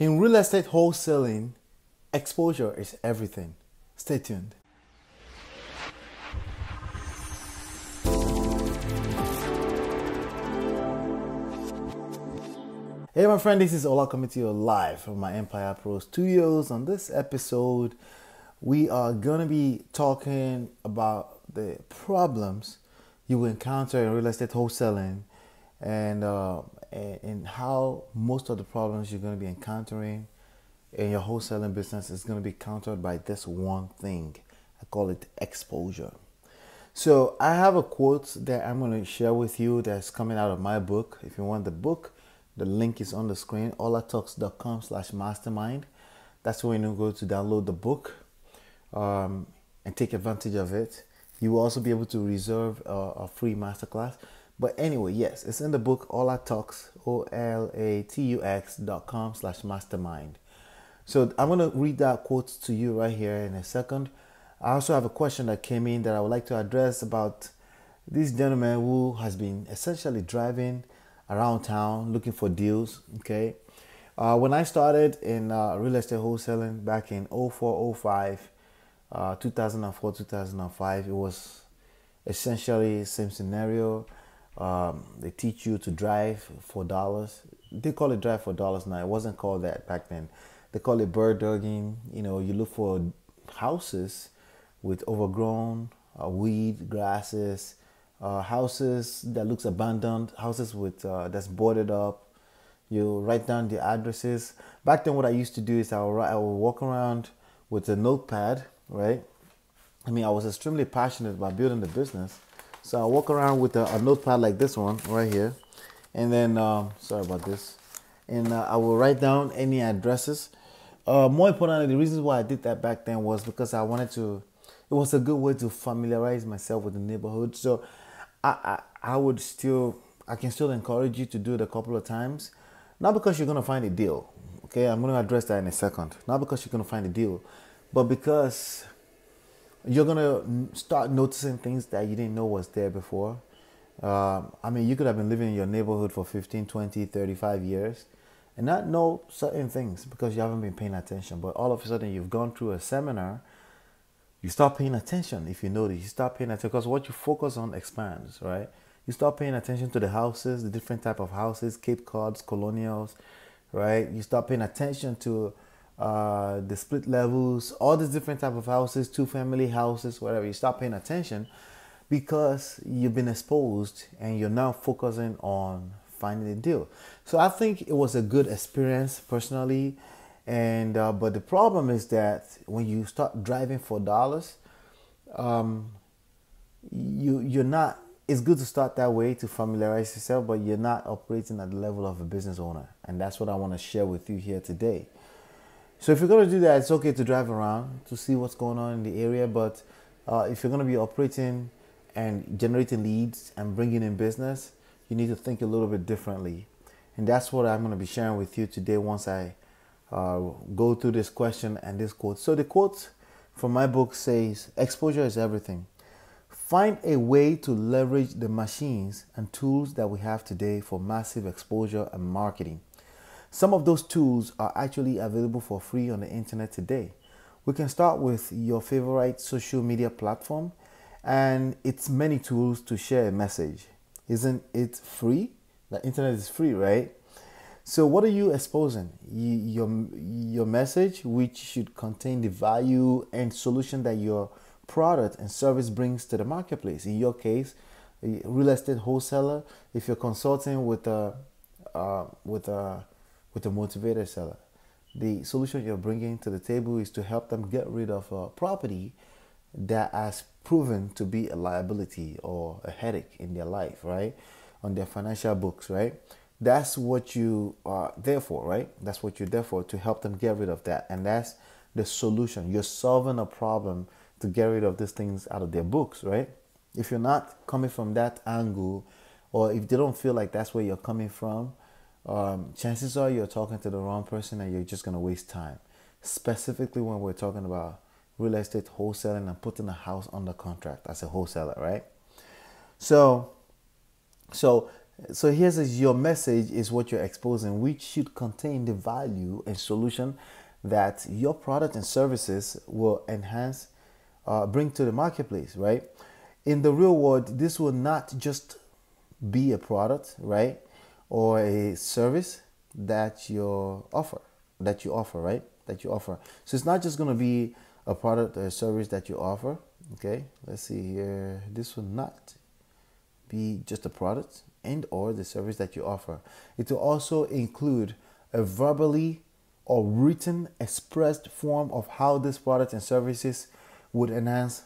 In real estate wholesaling, exposure is everything. Stay tuned. Hey my friend, this is Ola coming to you live from my Empire Pro Studios. On this episode, we are going to be talking about the problems you will encounter in real estate wholesaling and how most of the problems you're going to be encountering in your wholesaling business is going to be countered by this one thing. I call it exposure. So I have a quote that I'm going to share with you that's coming out of my book. If you want the book, the link is on the screen, olatux.com/mastermind. That's where you go to download the book and take advantage of it. You will also be able to reserve a free masterclass. But anyway, yes, it's in the book, OlaTux, olatux.com/mastermind. So I'm going to read that quote to you right here in a second. I also have a question that came in that I would like to address about this gentleman who has been essentially driving around town looking for deals, okay? When I started in real estate wholesaling back in 04, 05, 2004, 2005, it was essentially the same scenario. They teach you to drive for dollars. They call it drive for dollars now. It wasn't called that back then. They call it bird dogging. You know, you look for houses with overgrown weed, grasses, houses that looks abandoned, houses with that's boarded up. You write down the addresses. Back then, what I used to do is I would walk around with a notepad, right? I mean, I was extremely passionate about building the business. So I walk around with a notepad like this one right here, and then sorry about this, and I will write down any addresses. More importantly, the reasons why I did that back then was because I wanted to. It was a good way to familiarize myself with the neighborhood. So I can still encourage you to do it a couple of times, not because you're gonna find a deal. Okay, I'm gonna address that in a second. Not because you're gonna find a deal, but because you're gonna start noticing things that you didn't know was there before. I mean, you could have been living in your neighborhood for 15, 20, 35 years and not know certain things because you haven't been paying attention. But all of a sudden, you've gone through a seminar, you start paying attention. If you notice, you start paying attention because what you focus on expands, right? You start paying attention to the houses, the different type of houses, Cape Cods, colonials, right? You start paying attention to the split levels, all these different type of houses, two-family houses, whatever. You start paying attention because you've been exposed and you're now focusing on finding a deal. So I think it was a good experience personally, and but the problem is that when you start driving for dollars, you're not. It's good to start that way to familiarize yourself, but you're not operating at the level of a business owner, and that's what I want to share with you here today. So if you're going to do that, it's okay to drive around to see what's going on in the area. But if you're going to be operating and generating leads and bringing in business, you need to think a little bit differently. And that's what I'm going to be sharing with you today once I go through this question and this quote. So the quote from my book says, exposure is everything. Find a way to leverage the machines and tools that we have today for massive exposure and marketing. Some of those tools are actually available for free on the internet today. We can start with your favorite social media platform and its many tools to share a message. Isn't it free? The internet is free, right? So what are you exposing? Your message, which should contain the value and solution that your product and service brings to the marketplace. In your case, a real estate wholesaler, if you're consulting with a motivated seller, the solution you're bringing to the table is to help them get rid of a property that has proven to be a liability or a headache in their life, right? On their financial books, right? That's what you are there for, right? That's what you're there for, to help them get rid of that. And that's the solution. You're solving a problem to get rid of these things out of their books, right? If you're not coming from that angle, or if they don't feel like that's where you're coming from, chances are you're talking to the wrong person and you're just going to waste time. Specifically when we're talking about real estate wholesaling and putting a house under contract as a wholesaler, right? So So here's your message is what you're exposing, which should contain the value and solution that your product and services will enhance, bring to the marketplace, right? In the real world, this will not just be a product, right? Or a service that you offer, right? So it's not just going to be a product or a service that you offer. Okay, let's see here. This will not be just a product and or the service that you offer. It will also include a verbally or written expressed form of how this product and services would enhance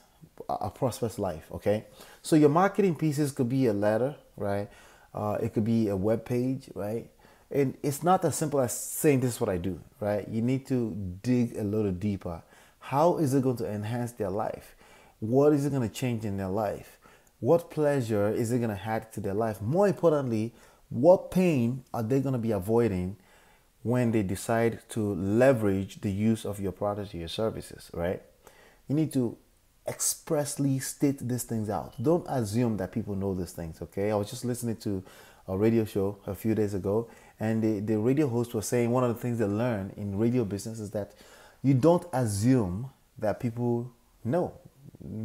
a prosperous life. Okay, so your marketing pieces could be a letter, right? It could be a web page, right? And it's not as simple as saying this is what I do, right? You need to dig a little deeper. How is it going to enhance their life? What is it going to change in their life? What pleasure is it going to add to their life? More importantly, what pain are they going to be avoiding when they decide to leverage the use of your product or your services, right? You need to expressly state these things out. Don't assume that people know these things, okay? I was just listening to a radio show a few days ago, and the radio host was saying one of the things they learn in radio business is that you don't assume that people know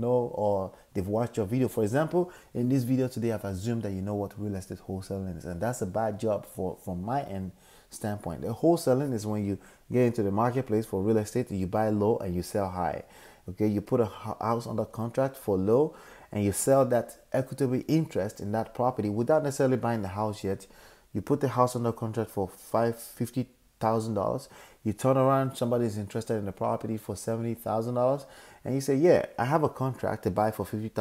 or they've watched your video. For example, in this video today, I've assumed that you know what real estate wholesaling is, and that's a bad job from my end standpoint. The wholesaling is when you get into the marketplace for real estate, you buy low and you sell high. Okay, you put a house under contract for low and you sell that equitable interest in that property without necessarily buying the house yet. You put the house under contract for $50,000. You turn around, somebody's interested in the property for $70,000, and you say, yeah, I have a contract to buy for $50,000.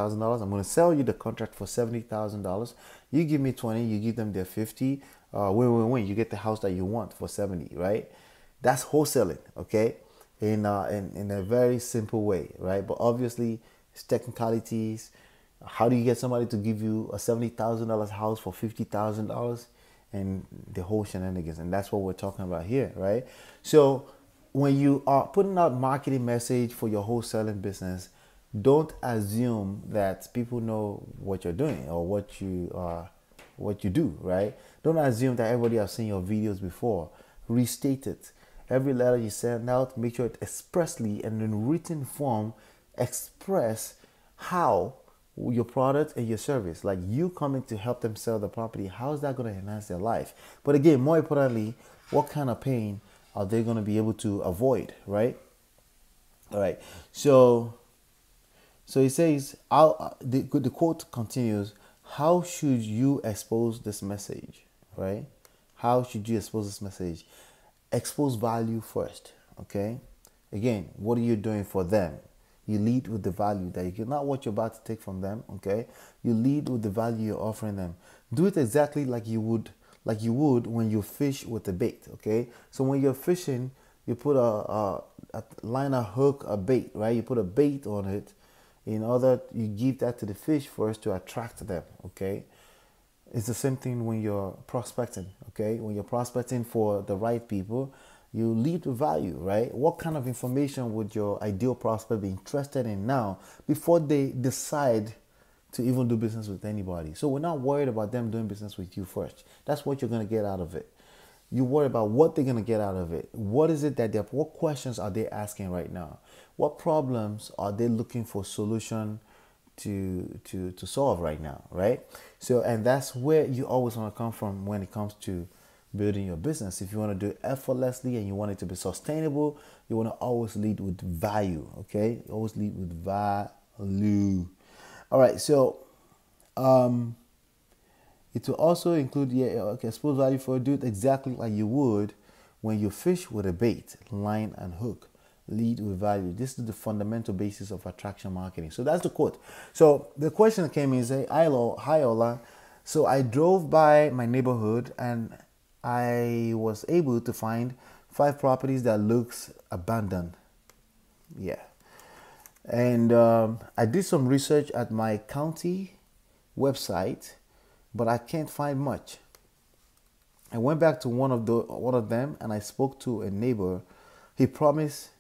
I'm going to sell you the contract for $70,000. You give me 20, you give them their 50. Win-win-win. You get the house that you want for 70, right? That's wholesaling, okay? In a very simple way, right? But obviously, it's technicalities. How do you get somebody to give you a $70,000 house for $50,000? And the whole shenanigans, and that's what we're talking about here, right? So when you are putting out marketing message for your wholesaling business, don't assume that people know what you're doing or what you do, right? Don't assume that everybody has seen your videos before. Restate it. Every letter you send out, make sure it expressly and in written form express how your product and your service, like you coming to help them sell the property, how is that going to enhance their life? But again, more importantly, what kind of pain are they going to be able to avoid, right? All right, so he says, the quote continues, how should you expose this message, right? How should you expose this message? Expose value first, okay? Again, what are you doing for them? You lead with the value that you get, not what you're about to take from them, okay? You lead with the value you're offering them. Do it exactly like you would when you fish with a bait, okay? So when you're fishing, you put a line, a hook, a bait, right? You put a bait on it in order you give that to the fish first to attract them, okay? It's the same thing when you're prospecting, okay? When you're prospecting for the right people, you lead with value, right? What kind of information would your ideal prospect be interested in now before they decide to even do business with anybody? So we're not worried about them doing business with you first. That's what you're going to get out of it. You worry about what they're going to get out of it. What is it that they're, what questions are they asking right now? What problems are they looking for solution to solve right now, right? So, and that's where you always want to come from when it comes to building your business. If you want to do it effortlessly and you want it to be sustainable, you want to always lead with value, okay? Always lead with value. All right, so it will also include, yeah, okay, expose value for, do it exactly like you would when you fish with a bait, line and hook. Lead with value. This is the fundamental basis of attraction marketing. So that's the quote. So the question came in, say, hi Ola, so I drove by my neighborhood and I was able to find 5 properties that looks abandoned. Yeah. And I did some research at my county website, but I can't find much. I went back to one of them and I spoke to a neighbor. He promised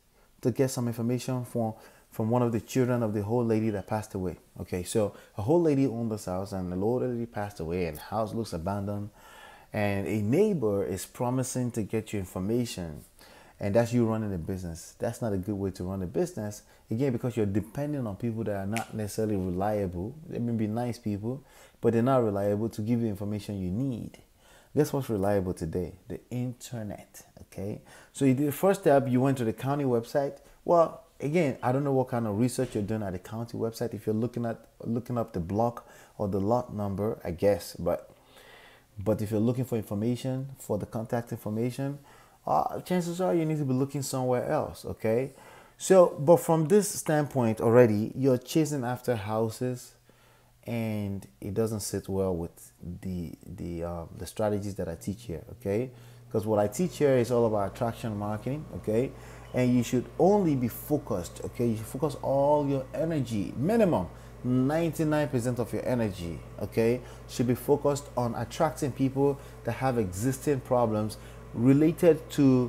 to get some information from from one of the children of the whole lady that passed away. Okay, so a whole lady owned this house, and the old lady passed away, and the house looks abandoned. And a neighbor is promising to get you information, and that's you running a business. That's not a good way to run a business, again, because you're depending on people that are not necessarily reliable. They may be nice people, but they're not reliable to give you information you need. Guess what's reliable today? The internet, okay? So you did the first step, you went to the county website. Well, again, I don't know what kind of research you're doing at the county website. If you're looking up the block or the lot number, I guess, but if you're looking for information, for the contact information, chances are you need to be looking somewhere else, okay? So, but from this standpoint already, you're chasing after houses, and it doesn't sit well with the strategies that I teach here, okay? Because what I teach here is all about attraction marketing, okay? And you should only be focused, okay? You should focus all your energy, minimum 99% of your energy, okay, should be focused on attracting people that have existing problems related to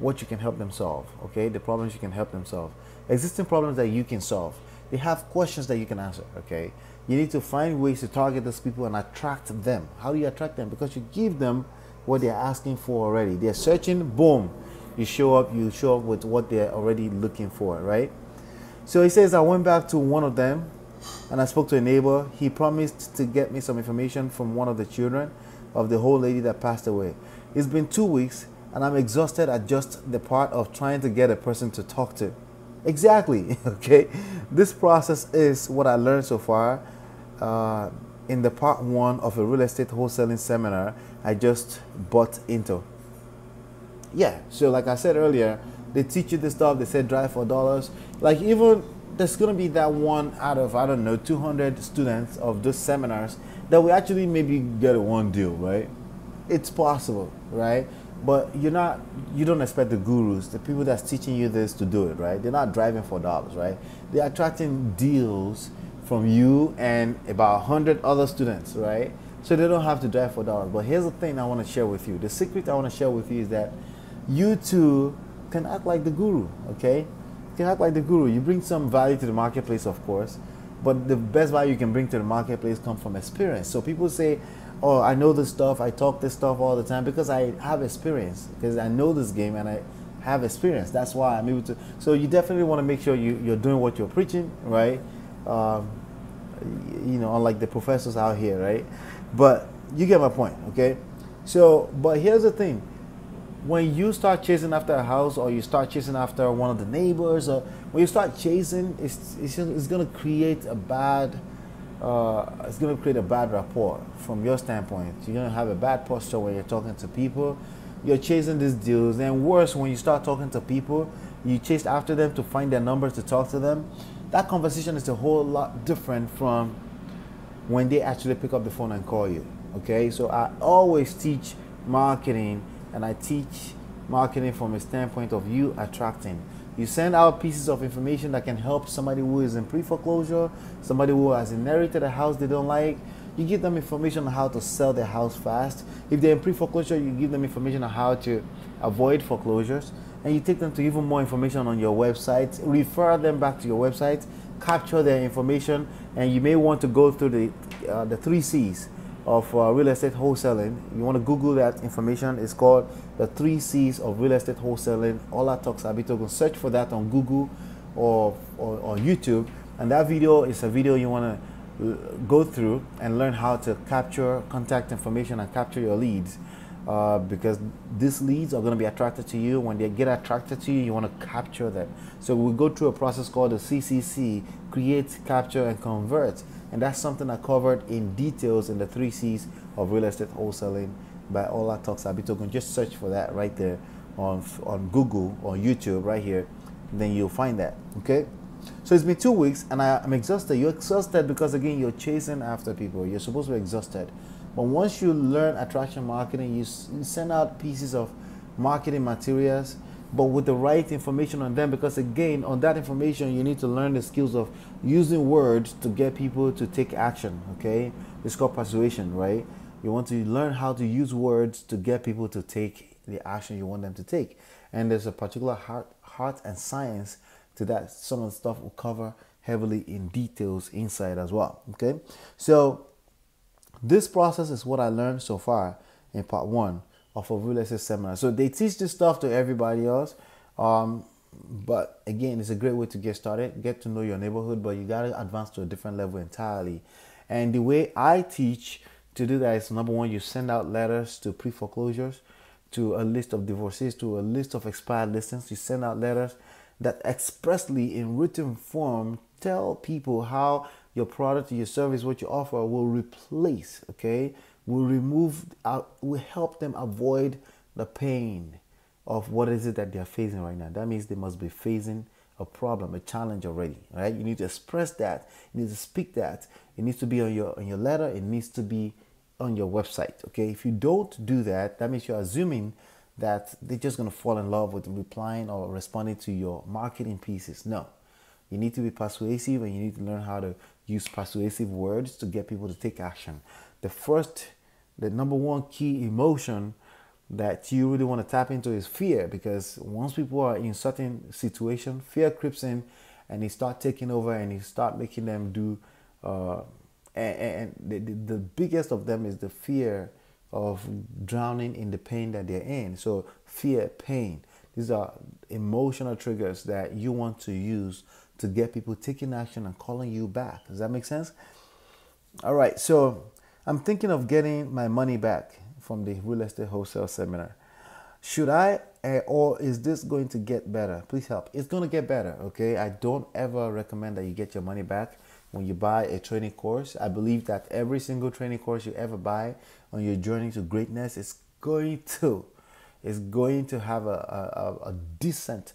what you can help them solve, okay? The problems you can help them solve. Existing problems that you can solve. They have questions that you can answer, okay? You need to find ways to target those people and attract them. How do you attract them? Because you give them what they're asking for already. They're searching, boom. You show up with what they're already looking for, right? So he says, I went back to one of them and I spoke to a neighbor. He promised to get me some information from one of the children of the whole lady that passed away. It's been 2 weeks and I'm exhausted at just the part of trying to get a person to talk to. Exactly, okay? This process is what I learned so far in the part 1 of a real estate wholesaling seminar I just bought into. Yeah, so like I said earlier, they teach you this stuff. They say drive for dollars. Like, even there's going to be that one out of, I don't know, 200 students of those seminars that we actually maybe get a one deal, right? It's possible, right? But you don't expect the gurus, the people that's teaching you this, to do it, right? They're not driving for dollars, right? They're attracting deals from you and about 100 other students, right? So they don't have to drive for dollars. But here's the thing I want to share with you. The secret I want to share with you is that you too can act like the guru, okay? You can act like the guru. You bring some value to the marketplace, of course, but the best value you can bring to the marketplace comes from experience. So people say, oh, I know this stuff, I talk this stuff all the time because I have experience, because I know this game and I have experience. That's why I'm able to. So you definitely want to make sure you're doing what you're preaching, right? You know, unlike the professors out here, right? But you get my point, okay? So, but here's the thing. When you start chasing after a house, or you start chasing after one of the neighbors, or when you start chasing, it's going to create a bad rapport from your standpoint. You're going to have a bad posture when you're talking to people. You're chasing these deals, and worse, when you start talking to people, you chase after them to find their numbers to talk to them. That conversation is a whole lot different from when they actually pick up the phone and call you. Okay, so I always teach marketing. And I teach marketing from a standpoint of you attracting. You send out pieces of information that can help somebody who is in pre-foreclosure, somebody who has inherited a house they don't like. You give them information on how to sell their house fast. If they're in pre-foreclosure, you give them information on how to avoid foreclosures. And you take them to even more information on your website, refer them back to your website, capture their information, and you may want to go through the 3 C's. Of real estate wholesaling. You want to Google that information. It's called the 3 C's of real estate wholesaling. OlaTux. Abitogun. Search for that on Google or YouTube. And that video is a video you want to go through and learn how to capture contact information and capture your leads, because these leads are going to be attracted to you. When they get attracted to you, you want to capture them. So we go through a process called the CCC: create, capture, and convert. And that's something I covered in details in the 3 C's of real estate wholesaling by OlaTux. Abitogun. Just search for that right there on Google or YouTube right here. Then you'll find that, okay? So it's been 2 weeks and I'm exhausted. You're exhausted because, again, you're chasing after people. You're supposed to be exhausted. But once you learn attraction marketing, you send out pieces of marketing materials, but with the right information on them, because, again, on that information, you need to learn the skills of using words to get people to take action, okay? It's called persuasion, right? You want to learn how to use words to get people to take the action you want them to take. And there's a particular heart and science to that. Some of the stuff will cover heavily in details inside as well. Okay, so this process is what I learned so far in part one of a real estate seminar. So they teach this stuff to everybody else, but again, it's a great way to get started, get to know your neighborhood, but you gotta advance to a different level entirely. And the way I teach to do that is, number one, you send out letters to pre-foreclosures, to a list of divorcees, to a list of expired listings. You send out letters that expressly in written form tell people how your product, your service, what you offer will replace, okay, will remove, will help them avoid the pain of what is it that they're facing right now. That means they must be facing a problem, a challenge already, right? You need to express that. You need to speak that. It needs to be on your letter. It needs to be on your website, okay? If you don't do that, that means you're assuming that they're just going to fall in love with replying or responding to your marketing pieces. No, you need to be persuasive, and you need to learn how to use persuasive words to get people to take action. The number one key emotion that you really want to tap into is fear, because once people are in certain situation, fear creeps in and they start taking over and they start making them do, and the biggest of them is the fear of drowning in the pain that they're in. So fear, pain, these are emotional triggers that you want to use to get people taking action and calling you back. Does that make sense? All right, so I'm thinking of getting my money back from the real estate wholesale seminar. Should I, or is this going to get better? Please help. It's going to get better, okay? I don't ever recommend that you get your money back when you buy a training course. I believe that every single training course you ever buy on your journey to greatness is going to have a decent,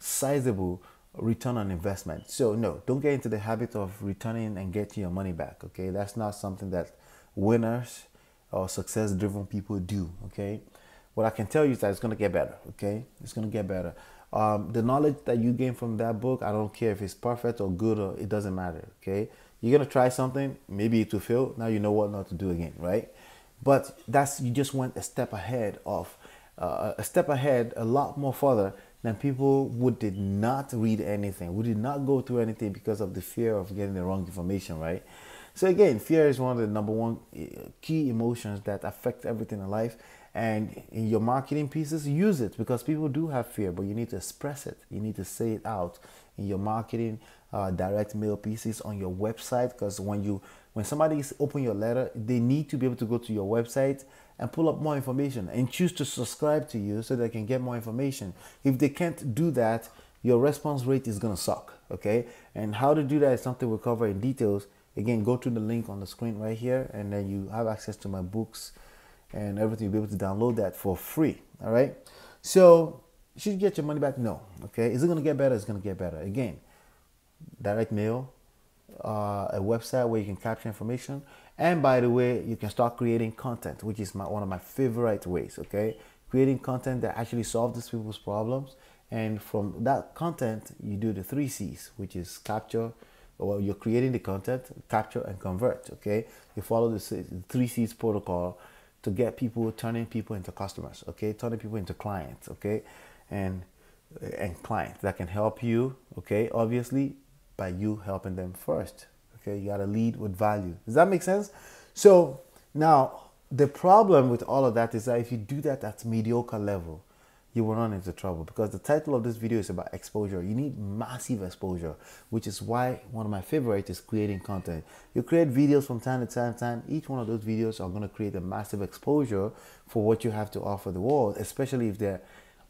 sizable return on investment. So no, don't get into the habit of returning and getting your money back, okay? That's not something that winners or success-driven people do, okay? What I can tell you is that it's going to get better, okay? It's going to get better. The knowledge that you gain from that book, I don't care if it's perfect or good, or it doesn't matter, okay? You're going to try something, maybe it will fail, now you know what not to do again, right? But that's, you just went a step ahead of, a lot more further than people who did not read anything, who did not go through anything because of the fear of getting the wrong information, right? So again, fear is one of the number one key emotions that affect everything in life. And in your marketing pieces, use it, because people do have fear, but you need to express it. You need to say it out in your marketing, direct mail pieces, on your website, because when somebody opens your letter, they need to be able to go to your website and pull up more information and choose to subscribe to you so they can get more information. If they can't do that, your response rate is going to suck, okay? And how to do that is something we'll cover in details. Again, go to the link on the screen right here, and then you have access to my books and everything. You'll be able to download that for free, all right? So, should you get your money back? No, okay? Is it going to get better? It's going to get better. Again, direct mail, a website where you can capture information. And by the way, you can start creating content, which is one of my favorite ways, okay? Creating content that actually solves these people's problems. And from that content, you do the 3 C's, which is capture, well, you're creating the content, capture, and convert, okay? You follow the 3 C's protocol to get people, turning people into customers, okay? Turning people into clients, okay? And clients that can help you, okay? Obviously, by you helping them first, okay? You gotta lead with value. Does that make sense? So now, the problem with all of that is that if you do that at mediocre level, you will run into trouble, because the title of this video is about exposure. You need massive exposure, which is why one of my favorites is creating content. You create videos from time to time. Each one of those videos are going to create a massive exposure for what you have to offer the world, especially if they're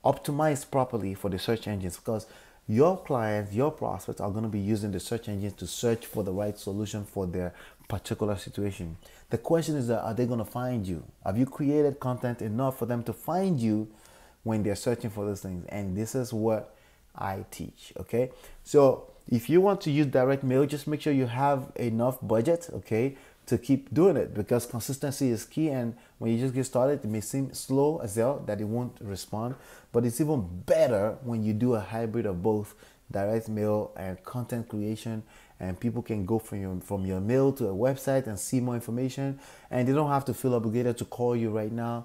optimized properly for the search engines, because your clients, your prospects are going to be using the search engines to search for the right solution for their particular situation. The question is, that are they going to find you? Have you created content enough for them to find you when they're searching for those things? And this is what I teach, okay? So if you want to use direct mail, just make sure you have enough budget, okay, to keep doing it, because consistency is key. And when you just get started, it may seem slow as hell that it won't respond, but it's even better when you do a hybrid of both direct mail and content creation, and people can go from your mail to a website and see more information, and they don't have to feel obligated to call you right now.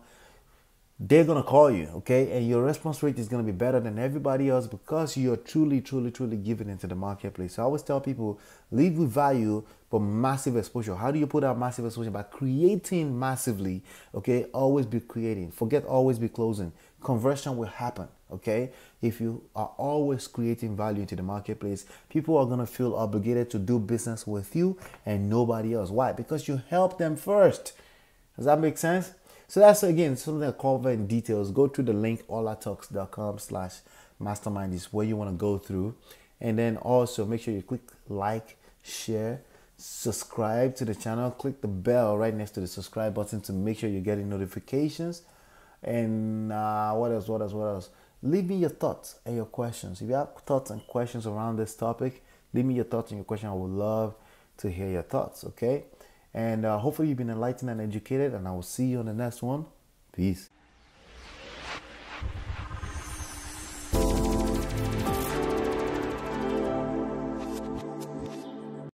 they're gonna call you, okay? And your response rate is gonna be better than everybody else because you're truly giving into the marketplace. So I always tell people, lead with value, but massive exposure. How do you put out massive exposure? By creating massively, okay? Always be creating. Forget always be closing. Conversion will happen, okay? If you are always creating value into the marketplace, people are gonna feel obligated to do business with you and nobody else. Why? Because you help them first. Does that make sense? So that's, again, something I cover in details. Go to the link, olatux.com/mastermind is where you want to go through. And then also make sure you click like, share, subscribe to the channel. Click the bell right next to the subscribe button to make sure you're getting notifications. And what else? Leave me your thoughts and your questions. If you have thoughts and questions around this topic, leave me your thoughts and your questions. I would love to hear your thoughts, okay? And hopefully you've been enlightened and educated, and I will see you on the next one. Peace.